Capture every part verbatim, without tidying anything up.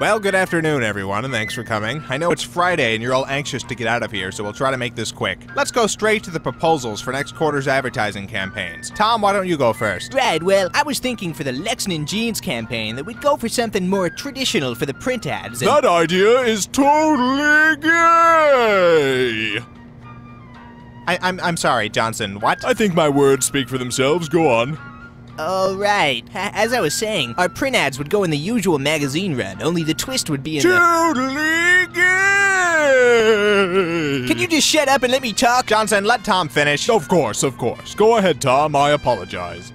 Well, good afternoon, everyone, and thanks for coming. I know it's Friday and you're all anxious to get out of here, so we'll try to make this quick. Let's go straight to the proposals for next quarter's advertising campaigns. Tom, why don't you go first? Right, well, I was thinking for the Lexington Jeans campaign that we'd go for something more traditional for the print ads. And that idea is totally gay! I, I'm, I'm sorry, Johnson, what? I think my words speak for themselves. Go on. All right. As I was saying, our print ads would go in the usual magazine run, only the twist would be in totally gay! Can you just shut up and let me talk? Johnson, let Tom finish. Of course, of course. Go ahead, Tom. I apologize.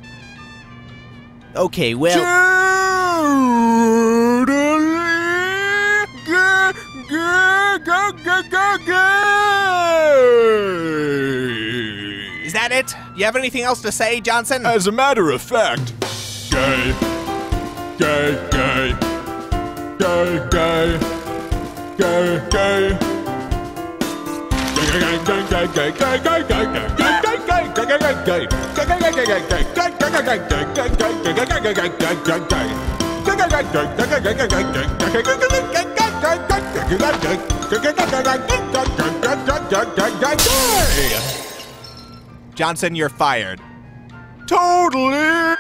Okay, well... Totally gay, gay, gay, gay, gay, gay. Is that it? You have anything else to say, Johnson? As a matter of fact, gay, gay, gay, gay, gay, gay, gay, gay, gay, gay, gay, gay, Johnson, you're fired. Totally